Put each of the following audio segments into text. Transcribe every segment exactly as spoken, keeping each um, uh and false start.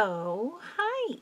Oh, hi!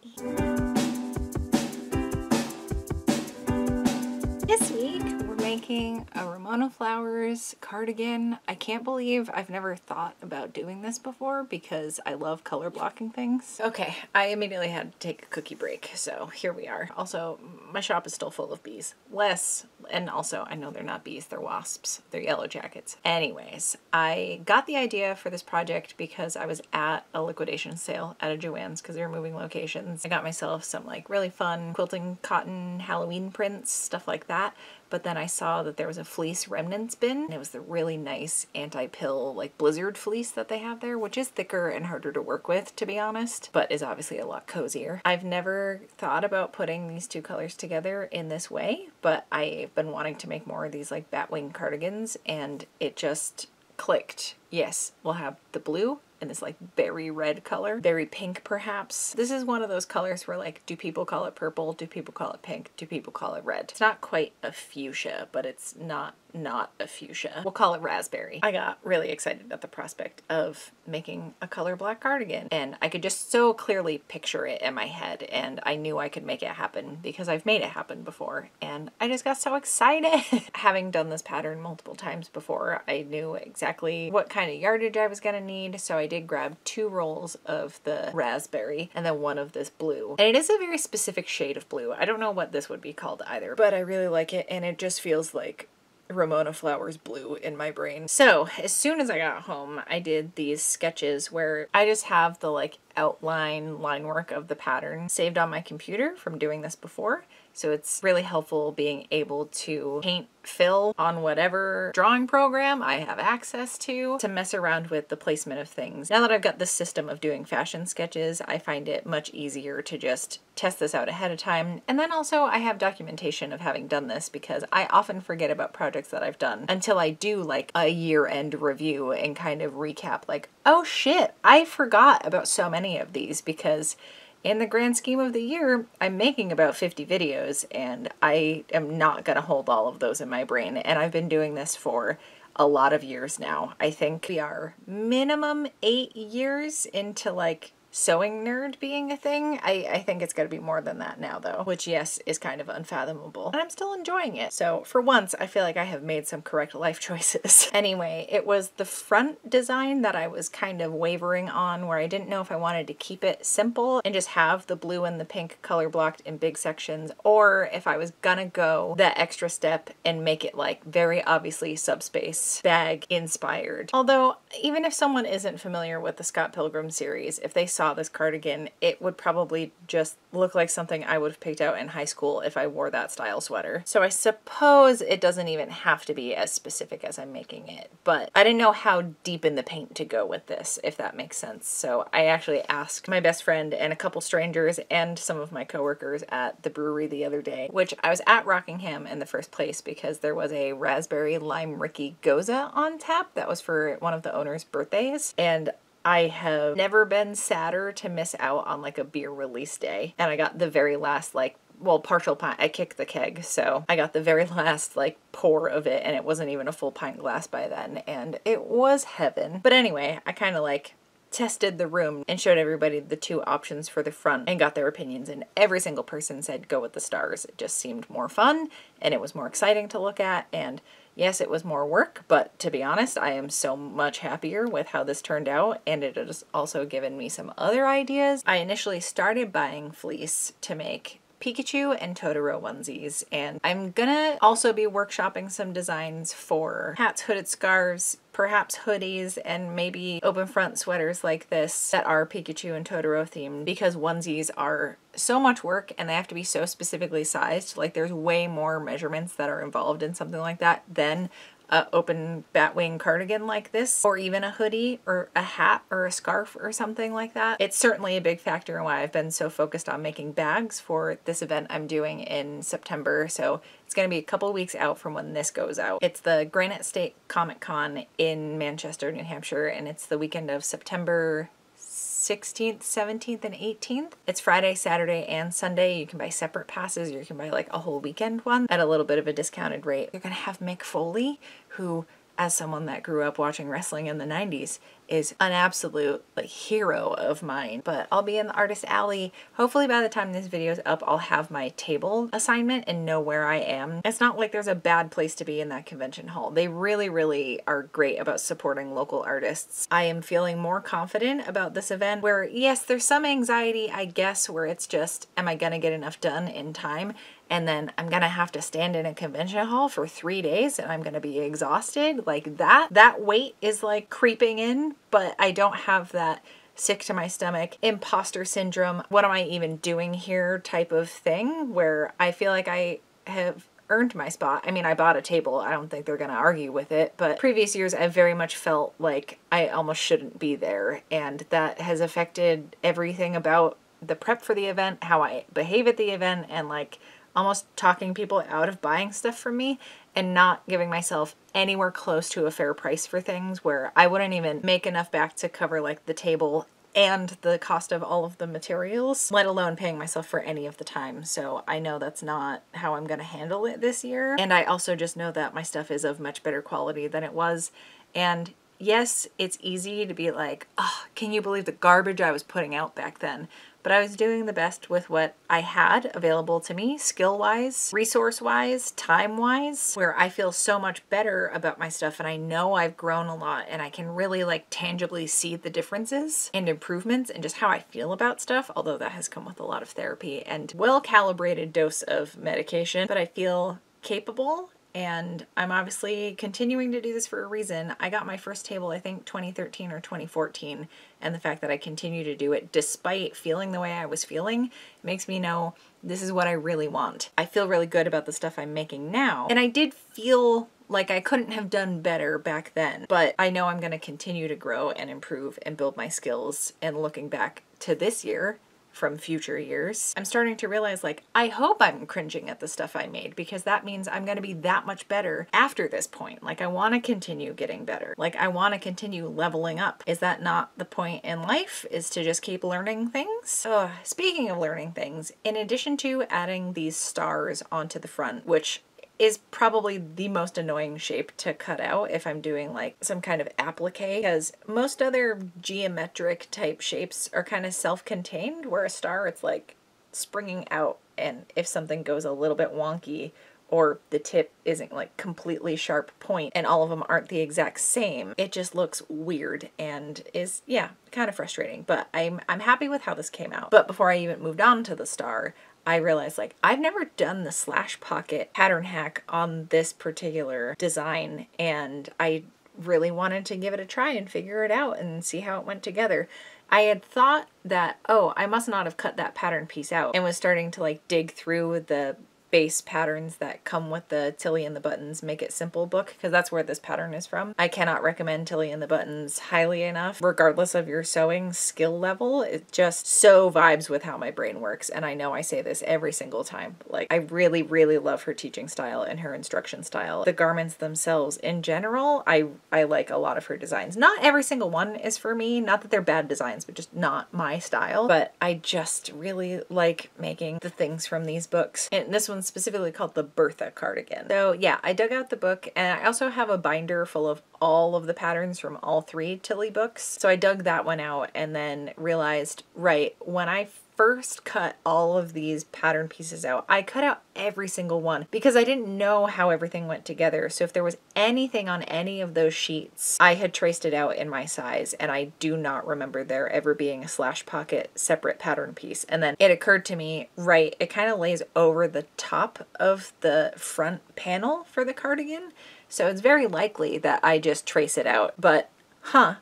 This week we're making a Ramona Flowers cardigan. I can't believe I've never thought about doing this before because I love color blocking things. Okay, I immediately had to take a cookie break, so here we are. Also, my shop is still full of bees. Less, and also I know they're not bees, they're wasps. They're yellow jackets. Anyways, I got the idea for this project because I was at a liquidation sale at a Joann's because they were moving locations. I got myself some like really fun quilting cotton Halloween prints, stuff like that. But then I saw that there was a fleece remnants bin, and it was the really nice anti-pill, like, blizzard fleece that they have there, which is thicker and harder to work with, to be honest, but is obviously a lot cozier. I've never thought about putting these two colors together in this way, but I've been wanting to make more of these, like, batwing cardigans, and it just clicked. Yes, we'll have the blue and this like berry red color, berry pink perhaps. This is one of those colors where like, do people call it purple? Do people call it pink? Do people call it red? It's not quite a fuchsia, but it's not not a fuchsia. We'll call it raspberry. I got really excited at the prospect of making a color block cardigan, and I could just so clearly picture it in my head, and I knew I could make it happen because I've made it happen before, and I just got so excited. Having done this pattern multiple times before, I knew exactly what kind of yardage I was gonna need, so I did grab two rolls of the raspberry and then one of this blue. And it is a very specific shade of blue. I don't know what this would be called either, but I really like it, and it just feels like Ramona Flowers blue in my brain. So as soon as I got home, I did these sketches where I just have the like outline line work of the pattern saved on my computer from doing this before. So it's really helpful being able to paint fill on whatever drawing program I have access to to mess around with the placement of things. Now that I've got this system of doing fashion sketches, I find it much easier to just test this out ahead of time. And then also I have documentation of having done this because I often forget about projects that I've done until I do like a year-end review and kind of recap like, oh shit, I forgot about so many of these because in the grand scheme of the year, I'm making about fifty videos, and I am not gonna hold all of those in my brain, and I've been doing this for a lot of years now. I think we are minimum eight years into like sewing nerd being a thing. I, I think it's gonna be more than that now though, which yes, is kind of unfathomable, and I'm still enjoying it. So for once, I feel like I have made some correct life choices. Anyway, it was the front design that I was kind of wavering on, where I didn't know if I wanted to keep it simple and just have the blue and the pink color blocked in big sections, or if I was gonna go that extra step and make it like very obviously subspace bag inspired. Although even if someone isn't familiar with the Scott Pilgrim series, if they saw this cardigan, it would probably just look like something I would have picked out in high school if I wore that style sweater. So I suppose it doesn't even have to be as specific as I'm making it, but I didn't know how deep in the paint to go with this, if that makes sense. So I actually asked my best friend and a couple strangers and some of my coworkers at the brewery the other day, which I was at Rockingham in the first place because there was a raspberry lime Ricky Goza on tap that was for one of the owner's birthdays, and I have never been sadder to miss out on like a beer release day. And I got the very last like, well, partial pint, I kicked the keg. So I got the very last like pour of it, and it wasn't even a full pint glass by then. And it was heaven. But anyway, I kind of like tested the room and showed everybody the two options for the front and got their opinions, and every single person said go with the stars. It just seemed more fun, and it was more exciting to look at, and yes, it was more work, but to be honest, I am so much happier with how this turned out, and it has also given me some other ideas. I initially started buying fleece to make Pikachu and Totoro onesies, and I'm gonna also be workshopping some designs for hats, hooded scarves, perhaps hoodies, and maybe open front sweaters like this that are Pikachu and Totoro themed, because onesies are so much work and they have to be so specifically sized. Like there's way more measurements that are involved in something like that than a open batwing cardigan like this, or even a hoodie or a hat or a scarf or something like that. It's certainly a big factor in why I've been so focused on making bags for this event I'm doing in September. So it's gonna be a couple weeks out from when this goes out. It's the Granite State Comic Con in Manchester, New Hampshire, and it's the weekend of September sixteenth, seventeenth, and eighteenth. It's Friday, Saturday, and Sunday. You can buy separate passes, or you can buy like a whole weekend one at a little bit of a discounted rate. You're gonna have Mick Foley, who, as someone that grew up watching wrestling in the nineties, is an absolute like hero of mine. But I'll be in the artist alley. Hopefully by the time this video is up, I'll have my table assignment and know where I am. It's not like there's a bad place to be in that convention hall. They really, really are great about supporting local artists. I am feeling more confident about this event where, yes, there's some anxiety, I guess, where it's just, am I gonna get enough done in time? And then I'm gonna have to stand in a convention hall for three days and I'm gonna be exhausted. Like that, that weight is like creeping in, but I don't have that sick to my stomach, imposter syndrome, what am I even doing here type of thing where I feel like I have earned my spot. I mean, I bought a table. I don't think they're gonna argue with it, but previous years I very much felt like I almost shouldn't be there. And that has affected everything about the prep for the event, how I behave at the event, and like almost talking people out of buying stuff from me and not giving myself anywhere close to a fair price for things where I wouldn't even make enough back to cover like the table and the cost of all of the materials, let alone paying myself for any of the time. So I know that's not how I'm gonna handle it this year. And I also just know that my stuff is of much better quality than it was. And yes, it's easy to be like, oh, can you believe the garbage I was putting out back then? But I was doing the best with what I had available to me, skill-wise, resource-wise, time-wise, where I feel so much better about my stuff and I know I've grown a lot and I can really like tangibly see the differences and improvements and just how I feel about stuff, although that has come with a lot of therapy and well-calibrated dose of medication, but I feel capable. And I'm obviously continuing to do this for a reason. I got my first table, I think twenty thirteen or twenty fourteen. And the fact that I continue to do it despite feeling the way I was feeling makes me know this is what I really want. I feel really good about the stuff I'm making now. And I did feel like I couldn't have done better back then, but I know I'm gonna continue to grow and improve and build my skills. And looking back to this year, from future years, I'm starting to realize like, I hope I'm cringing at the stuff I made because that means I'm gonna be that much better after this point. Like I wanna continue getting better. Like I wanna continue leveling up. Is that not the point in life, is to just keep learning things? Ugh. Speaking of learning things, in addition to adding these stars onto the front, which is probably the most annoying shape to cut out if I'm doing like some kind of applique, because most other geometric type shapes are kind of self-contained, where a star, it's like springing out, and if something goes a little bit wonky or the tip isn't like completely sharp point and all of them aren't the exact same, it just looks weird and is, yeah, kind of frustrating. But I'm, I'm happy with how this came out. But before I even moved on to the star, I realized like I've never done the slash pocket pattern hack on this particular design, and I really wanted to give it a try and figure it out and see how it went together. I had thought that, oh, I must not have cut that pattern piece out, and was starting to like dig through the base patterns that come with the Tilly and the Buttons Make It Simple book, because that's where this pattern is from. I cannot recommend Tilly and the Buttons highly enough, regardless of your sewing skill level. It just so vibes with how my brain works, and I know I say this every single time. Like, I really, really love her teaching style and her instruction style. The garments themselves in general, I, I like a lot of her designs. Not every single one is for me, not that they're bad designs, but just not my style. But I just really like making the things from these books. And this one specifically called the Bertha Cardigan. So yeah, I dug out the book, and I also have a binder full of all of the patterns from all three Tilly books. So I dug that one out and then realized, right, when I first cut all of these pattern pieces out, I cut out every single one because I didn't know how everything went together. So if there was anything on any of those sheets, I had traced it out in my size, and I do not remember there ever being a slash pocket separate pattern piece. And then it occurred to me, right, it kind of lays over the top of the front panel for the cardigan. So it's very likely that I just trace it out, but huh,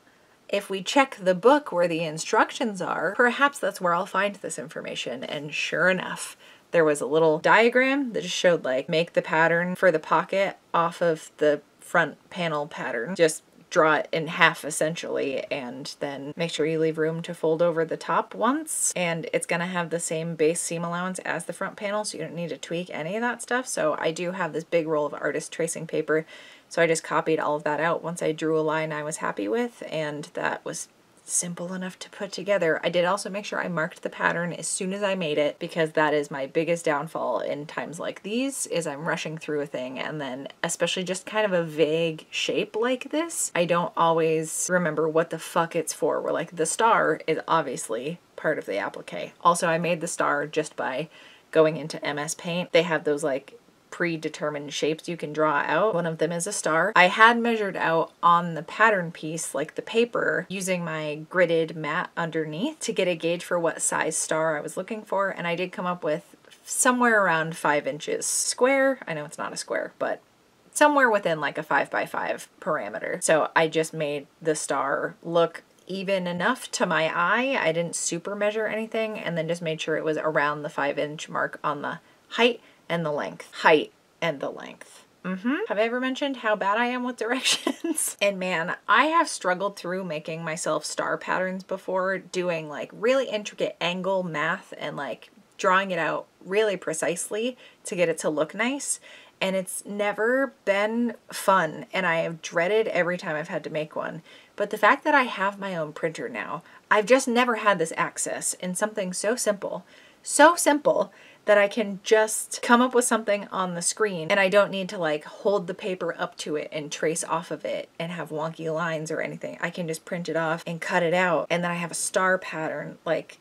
if we check the book where the instructions are, perhaps that's where I'll find this information. And sure enough, there was a little diagram that just showed like, make the pattern for the pocket off of the front panel pattern. Just draw it in half essentially, and then make sure you leave room to fold over the top once, and it's gonna have the same base seam allowance as the front panel, so you don't need to tweak any of that stuff. So I do have this big roll of artist tracing paper, so I just copied all of that out once I drew a line I was happy with, and that was simple enough to put together. I did also make sure I marked the pattern as soon as I made it, because that is my biggest downfall in times like these, is I'm rushing through a thing, and then especially just kind of a vague shape like this, I don't always remember what the fuck it's for. We're like, the star is obviously part of the applique. Also, I made the star just by going into M S Paint. They have those like predetermined shapes you can draw out. One of them is a star. I had measured out on the pattern piece, like the paper, using my gridded mat underneath to get a gauge for what size star I was looking for, and I did come up with somewhere around five inches square. I know it's not a square, but somewhere within like a five by five parameter. So I just made the star look even enough to my eye. I didn't super measure anything, and then just made sure it was around the five inch mark on the height and the length. Height and the length. Mm-hmm. Have I ever mentioned how bad I am with directions? And man, I have struggled through making myself star patterns before, doing like really intricate angle math and like drawing it out really precisely to get it to look nice. And it's never been fun, and I have dreaded every time I've had to make one. But the fact that I have my own printer now, I've just never had this access in something so simple, so simple that I can just come up with something on the screen, and I don't need to like hold the paper up to it and trace off of it and have wonky lines or anything. I can just print it off and cut it out, and then I have a star pattern. Like,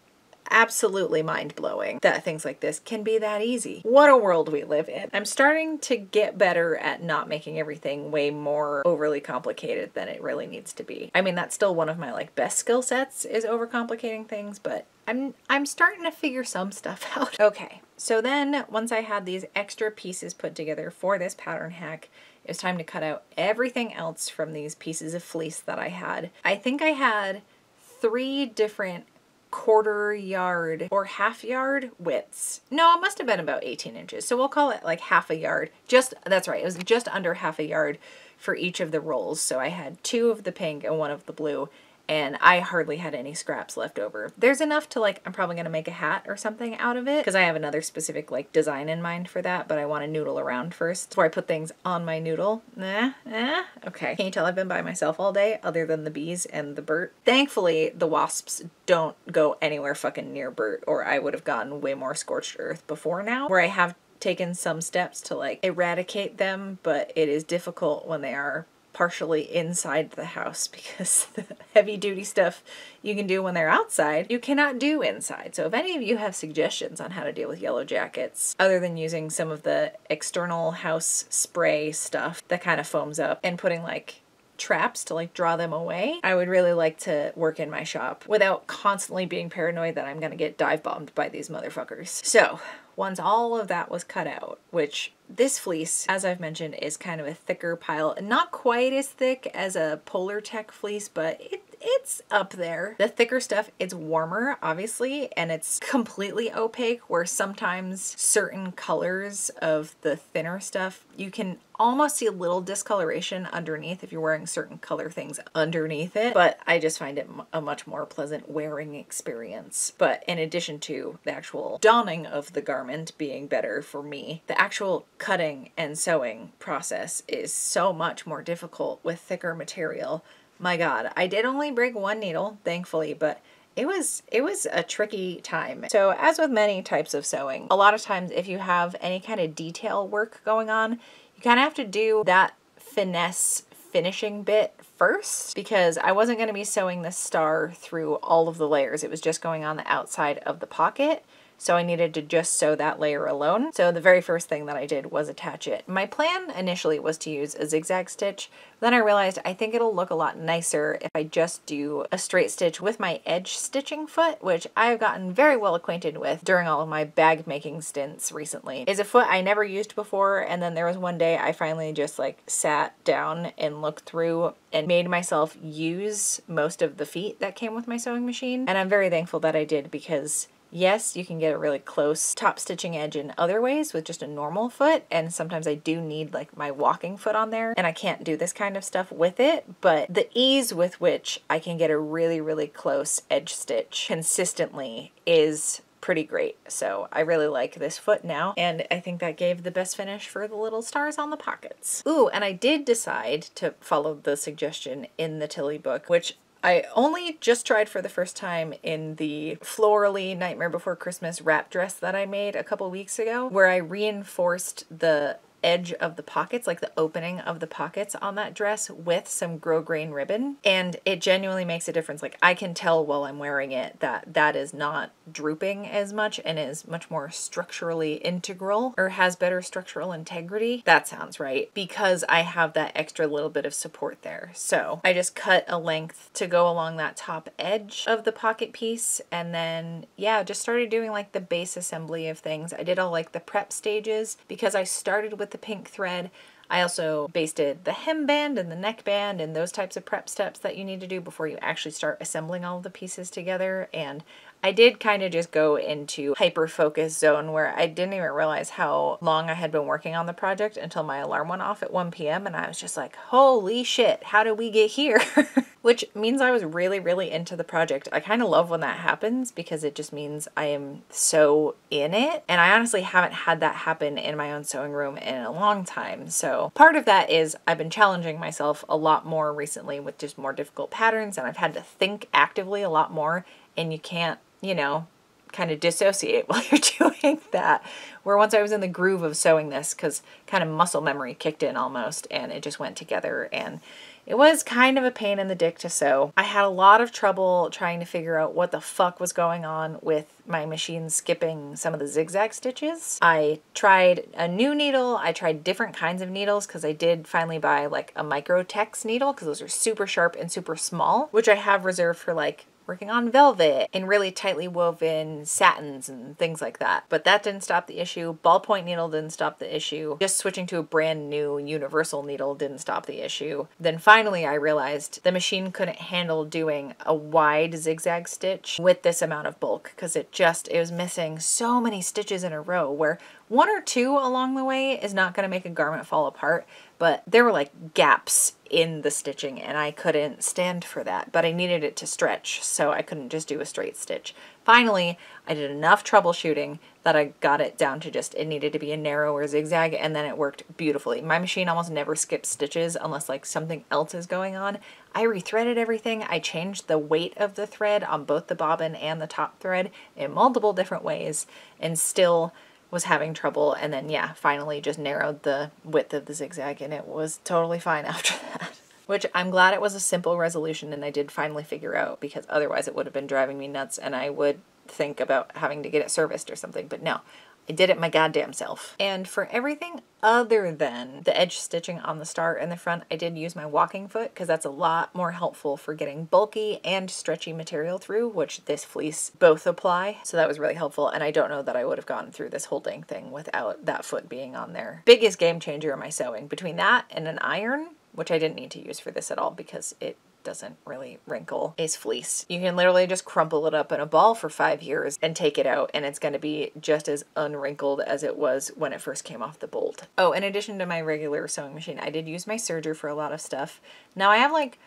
absolutely mind-blowing that things like this can be that easy. What a world we live in. I'm starting to get better at not making everything way more overly complicated than it really needs to be. I mean, that's still one of my like best skill sets, is overcomplicating things, but I'm, I'm starting to figure some stuff out. Okay, so then once I had these extra pieces put together for this pattern hack, it was time to cut out everything else from these pieces of fleece that I had. I think I had three different quarter yard or half yard widths. No, it must have been about eighteen inches. So we'll call it like half a yard. Just, that's right, it was just under half a yard for each of the rolls. So I had two of the pink and one of the blue, and I hardly had any scraps left over. There's enough to like, I'm probably gonna make a hat or something out of it, because I have another specific like design in mind for that, but I wanna noodle around first before I put things on my noodle. Nah, nah, okay. Can you tell I've been by myself all day other than the bees and the Bert? Thankfully, the wasps don't go anywhere fucking near Bert, or I would have gotten way more scorched earth before now, where I have taken some steps to like eradicate them, but it is difficult when they are partially inside the house, because the heavy duty stuff you can do when they're outside, you cannot do inside. So if any of you have suggestions on how to deal with yellow jackets, other than using some of the external house spray stuff that kind of foams up and putting like traps to like draw them away, I would really like to work in my shop without constantly being paranoid that I'm gonna get dive bombed by these motherfuckers. So once all of that was cut out, which this fleece, as I've mentioned, is kind of a thicker pile, not quite as thick as a Polartec fleece, but it, it's up there. The thicker stuff, it's warmer, obviously, and it's completely opaque, where sometimes certain colors of the thinner stuff, you can almost see a little discoloration underneath if you're wearing certain color things underneath it, but I just find it a much more pleasant wearing experience. But in addition to the actual donning of the garment being better for me, the actual cutting and sewing process is so much more difficult with thicker material. My God, I did only bring one needle, thankfully, but it was, it was a tricky time. So as with many types of sewing, a lot of times if you have any kind of detail work going on, you kind of have to do that finesse finishing bit first, because I wasn't going to be sewing the star through all of the layers. It was just going on the outside of the pocket, so I needed to just sew that layer alone. So the very first thing that I did was attach it. My plan initially was to use a zigzag stitch, then I realized I think it'll look a lot nicer if I just do a straight stitch with my edge stitching foot, which I've gotten very well acquainted with during all of my bag making stints recently. It's a foot I never used before, and then there was one day I finally just like sat down and looked through and made myself use most of the feet that came with my sewing machine. And I'm very thankful that I did, because yes, you can get a really close top stitching edge in other ways with just a normal foot, and sometimes I do need like my walking foot on there, and I can't do this kind of stuff with it, but the ease with which I can get a really, really close edge stitch consistently is pretty great. So I really like this foot now, and I think that gave the best finish for the little stars on the pockets. Ooh, and I did decide to follow the suggestion in the Tilly book, which I only just tried for the first time in the florally Nightmare Before Christmas wrap dress that I made a couple weeks ago, where I reinforced the edge of the pockets, like the opening of the pockets on that dress, with some grosgrain ribbon, and it genuinely makes a difference. Like, I can tell while I'm wearing it that that is not drooping as much and is much more structurally integral, or has better structural integrity. That sounds right, because I have that extra little bit of support there. So I just cut a length to go along that top edge of the pocket piece, and then yeah, just started doing like the base assembly of things. I did all like the prep stages because I started with the pink thread. I also basted the hemband and the neckband and those types of prep steps that you need to do before you actually start assembling all of the pieces together. And I did kind of just go into hyper focus zone where I didn't even realize how long I had been working on the project until my alarm went off at one p m and I was just like, holy shit, how did we get here? Which means I was really, really into the project. I kind of love when that happens because it just means I am so in it. And I honestly haven't had that happen in my own sewing room in a long time. So part of that is I've been challenging myself a lot more recently with just more difficult patterns, and I've had to think actively a lot more, and you can't, you know, kind of dissociate while you're doing that. Where once I was in the groove of sewing this, because kind of muscle memory kicked in almost, and it just went together, and it was kind of a pain in the dick to sew. I had a lot of trouble trying to figure out what the fuck was going on with my machine skipping some of the zigzag stitches. I tried a new needle. I tried different kinds of needles because I did finally buy like a Microtex needle, because those are super sharp and super small, which I have reserved for like working on velvet and really tightly woven satins and things like that. But that didn't stop the issue. Ballpoint needle didn't stop the issue. Just switching to a brand new universal needle didn't stop the issue. Then finally I realized the machine couldn't handle doing a wide zigzag stitch with this amount of bulk, because it just, it was missing so many stitches in a row, where one or two along the way is not going to make a garment fall apart, but there were like gaps in the stitching and I couldn't stand for that, but I needed it to stretch, so I couldn't just do a straight stitch. Finally, I did enough troubleshooting that I got it down to just, it needed to be a narrower zigzag, and then it worked beautifully. My machine almost never skips stitches unless like something else is going on. I rethreaded everything. I changed the weight of the thread on both the bobbin and the top thread in multiple different ways, and still was having trouble. And then yeah, finally just narrowed the width of the zigzag, and it was totally fine after that. Which I'm glad it was a simple resolution and I did finally figure out, because otherwise it would have been driving me nuts and I would think about having to get it serviced or something. But no, I did it my goddamn self. And for everything other than the edge stitching on the star in the front, I did use my walking foot, because that's a lot more helpful for getting bulky and stretchy material through, which this fleece both apply. So that was really helpful, and I don't know that I would have gone through this whole dang thing without that foot being on there. Biggest game changer in my sewing. Between that and an iron, which I didn't need to use for this at all because it doesn't really wrinkle, is fleece. You can literally just crumple it up in a ball for five years and take it out, and it's going to be just as unwrinkled as it was when it first came off the bolt. Oh, in addition to my regular sewing machine, I did use my serger for a lot of stuff. Now I have like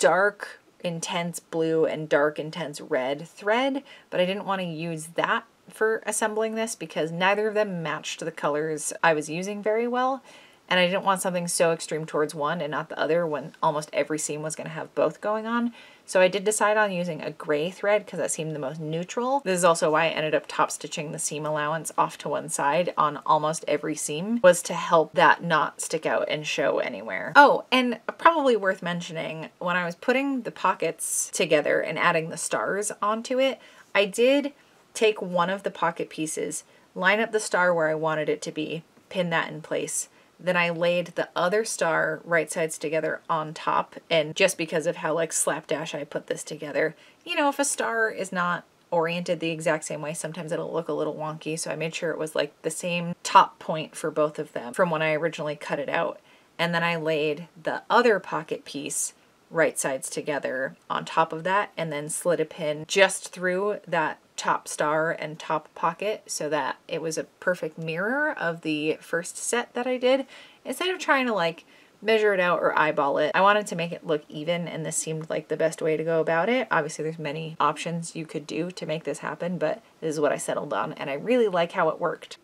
dark intense blue and dark intense red thread, but I didn't want to use that for assembling this because neither of them matched the colors I was using very well. And I didn't want something so extreme towards one and not the other when almost every seam was going to have both going on. So I did decide on using a gray thread because that seemed the most neutral. This is also why I ended up top stitching the seam allowance off to one side on almost every seam, was to help that not stick out and show anywhere. Oh, and probably worth mentioning, when I was putting the pockets together and adding the stars onto it, I did take one of the pocket pieces, line up the star where I wanted it to be, pin that in place. Then I laid the other star right sides together on top, and just because of how like slapdash I put this together, you know, if a star is not oriented the exact same way, sometimes it'll look a little wonky, so I made sure it was like the same top point for both of them from when I originally cut it out. And then I laid the other pocket piece right sides together on top of that, and then slid a pin just through that top star and top pocket so that it was a perfect mirror of the first set that I did. Instead of trying to like measure it out or eyeball it, I wanted to make it look even, and this seemed like the best way to go about it. Obviously there's many options you could do to make this happen, but this is what I settled on, and I really like how it worked.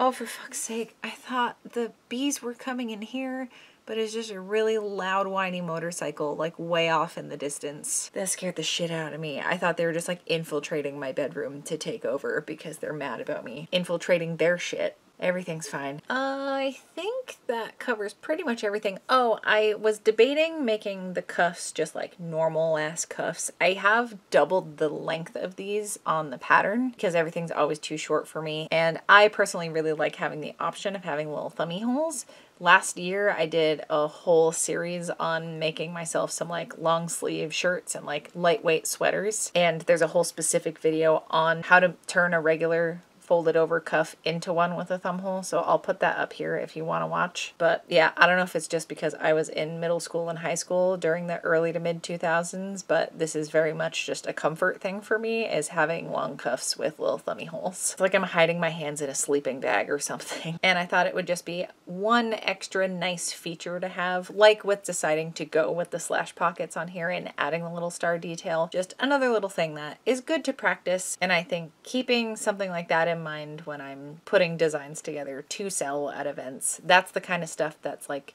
Oh, for fuck's sake, I thought the bees were coming in here, but it's just a really loud, whiny motorcycle, like way off in the distance. That scared the shit out of me. I thought they were just like infiltrating my bedroom to take over because they're mad about me infiltrating their shit. Everything's fine. I think that covers pretty much everything. Oh, I was debating making the cuffs just like normal ass cuffs. I have doubled the length of these on the pattern because everything's always too short for me. And I personally really like having the option of having little thummy holes. Last year I did a whole series on making myself some like long sleeve shirts and like lightweight sweaters. And there's a whole specific video on how to turn a regular folded over cuff into one with a thumb hole, so I'll put that up here if you want to watch. But yeah, I don't know if it's just because I was in middle school and high school during the early to mid two thousands, but this is very much just a comfort thing for me, is having long cuffs with little thummy holes. It's like I'm hiding my hands in a sleeping bag or something. And I thought it would just be one extra nice feature to have, like with deciding to go with the slash pockets on here and adding the little star detail. Just another little thing that is good to practice, and I think keeping something like that in mind when I'm putting designs together to sell at events. That's the kind of stuff that's like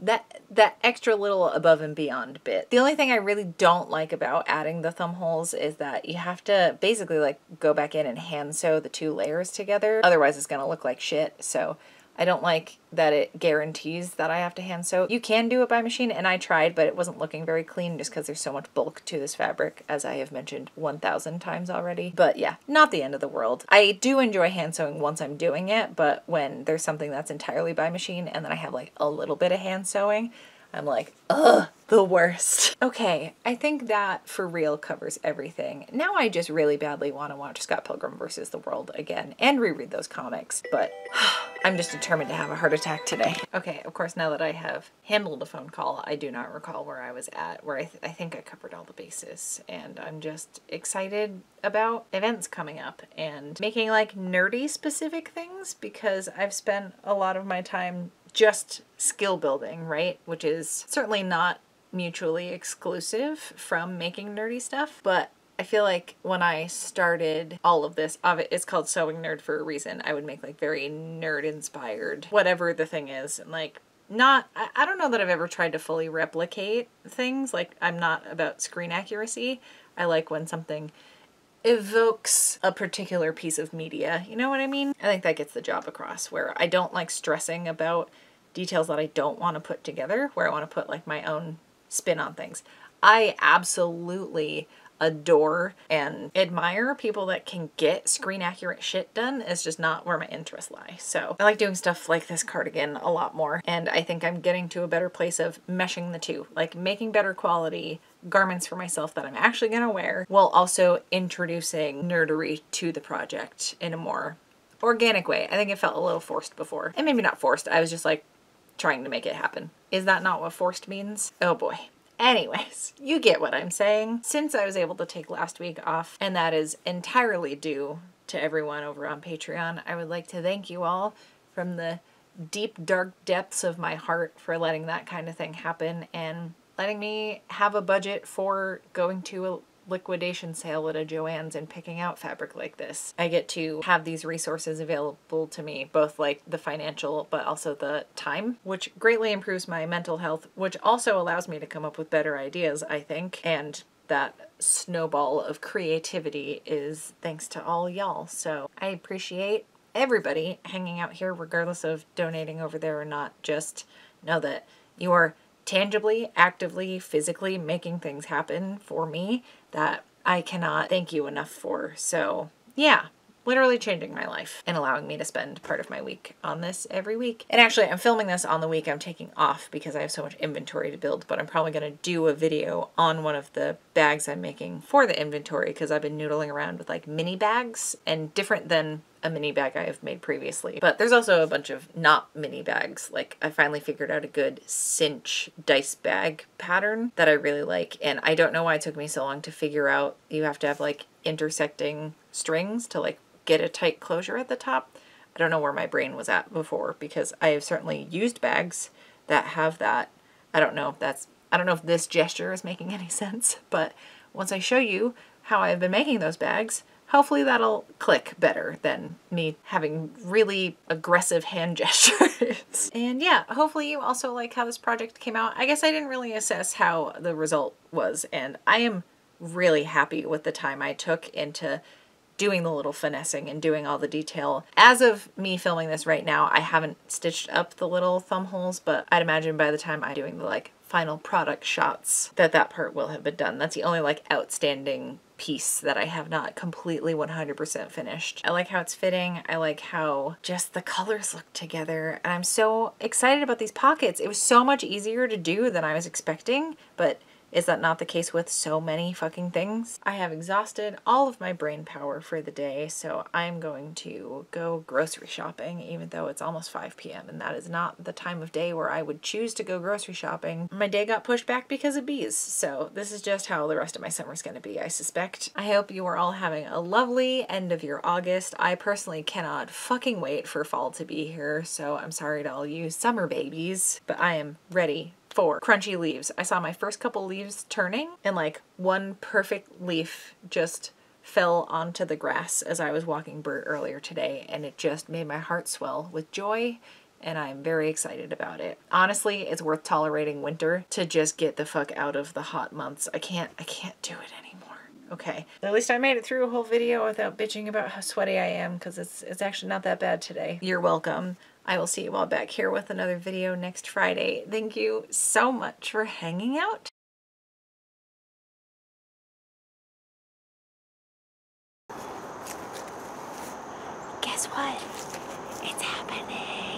that that extra little above and beyond bit. The only thing I really don't like about adding the thumb holes is that you have to basically like go back in and hand sew the two layers together. Otherwise it's gonna look like shit. So I don't like that it guarantees that I have to hand sew. You can do it by machine, and I tried, but it wasn't looking very clean just because there's so much bulk to this fabric, as I have mentioned one thousand times already. But yeah, not the end of the world. I do enjoy hand sewing once I'm doing it, but when there's something that's entirely by machine and then I have like a little bit of hand sewing, I'm like, ugh, the worst. Okay, I think that for real covers everything. Now I just really badly want to watch Scott Pilgrim versus the World again and reread those comics, but I'm just determined to have a heart attack today. Okay, of course, now that I have handled a phone call, I do not recall where I was at, where I, th I think I covered all the bases, and I'm just excited about events coming up and making like nerdy specific things, because I've spent a lot of my time just skill building, right? Which is certainly not mutually exclusive from making nerdy stuff, but I feel like when I started all of this, it's called Sewing Nerd for a reason, I would make like very nerd inspired, whatever the thing is, and like not, I, I don't know that I've ever tried to fully replicate things. Like I'm not about screen accuracy. I like when something evokes a particular piece of media. You know what I mean? I think that gets the job across, where I don't like stressing about details that I don't want to put together, where I want to put like my own spin on things. I absolutely adore and admire people that can get screen accurate shit done. It's just not where my interests lie. So I like doing stuff like this cardigan a lot more, and I think I'm getting to a better place of meshing the two, like making better quality garments for myself that I'm actually gonna wear, while also introducing nerdery to the project in a more organic way. I think it felt a little forced before, and maybe not forced, I was just like trying to make it happen. Is that not what forced means? Oh boy. Anyways, you get what I'm saying. Since I was able to take last week off, and that is entirely due to everyone over on Patreon, I would like to thank you all from the deep, dark depths of my heart for letting that kind of thing happen and letting me have a budget for going to a liquidation sale at a Joann's and picking out fabric like this. I get to have these resources available to me, both like the financial but also the time, which greatly improves my mental health, which also allows me to come up with better ideas, I think. And that snowball of creativity is thanks to all y'all. So I appreciate everybody hanging out here, regardless of donating over there or not. Just know that you are tangibly, actively, physically making things happen for me that I cannot thank you enough for. So yeah, literally changing my life and allowing me to spend part of my week on this every week. And actually, I'm filming this on the week I'm taking off because I have so much inventory to build, but I'm probably gonna do a video on one of the bags I'm making for the inventory, because I've been noodling around with like mini bags, and different than a mini bag I have made previously. But there's also a bunch of not mini bags. Like I finally figured out a good cinch dice bag pattern that I really like. And I don't know why it took me so long to figure out you have to have like intersecting strings to like get a tight closure at the top. I don't know where my brain was at before, because I have certainly used bags that have that. I don't know if that's, I don't know if this gesture is making any sense, but once I show you how I've been making those bags, hopefully that'll click better than me having really aggressive hand gestures. And yeah, hopefully you also like how this project came out. I guess I didn't really assess how the result was, and I am really happy with the time I took into doing the little finessing and doing all the detail. As of me filming this right now, I haven't stitched up the little thumb holes, but I'd imagine by the time I'm doing the like final product shots that that part will have been done. That's the only like outstanding piece that I have not completely one hundred percent finished. I like how it's fitting. I like how just the colors look together, and I'm so excited about these pockets. It was so much easier to do than I was expecting, but is that not the case with so many fucking things? I have exhausted all of my brain power for the day, so I'm going to go grocery shopping, even though it's almost five p m and that is not the time of day where I would choose to go grocery shopping. My day got pushed back because of bees, so this is just how the rest of my summer's gonna be, I suspect. I hope you are all having a lovely end of your August. I personally cannot fucking wait for fall to be here, so I'm sorry to all you summer babies, but I am ready for crunchy leaves. I saw my first couple leaves turning, and like one perfect leaf just fell onto the grass as I was walking Bert earlier today, and it just made my heart swell with joy, and I'm very excited about it. Honestly, it's worth tolerating winter to just get the fuck out of the hot months. I can't, I can't do it anymore. Okay, at least I made it through a whole video without bitching about how sweaty I am, because it's, it's actually not that bad today. You're welcome. I will see you all back here with another video next Friday. Thank you so much for hanging out. Guess what? It's happening.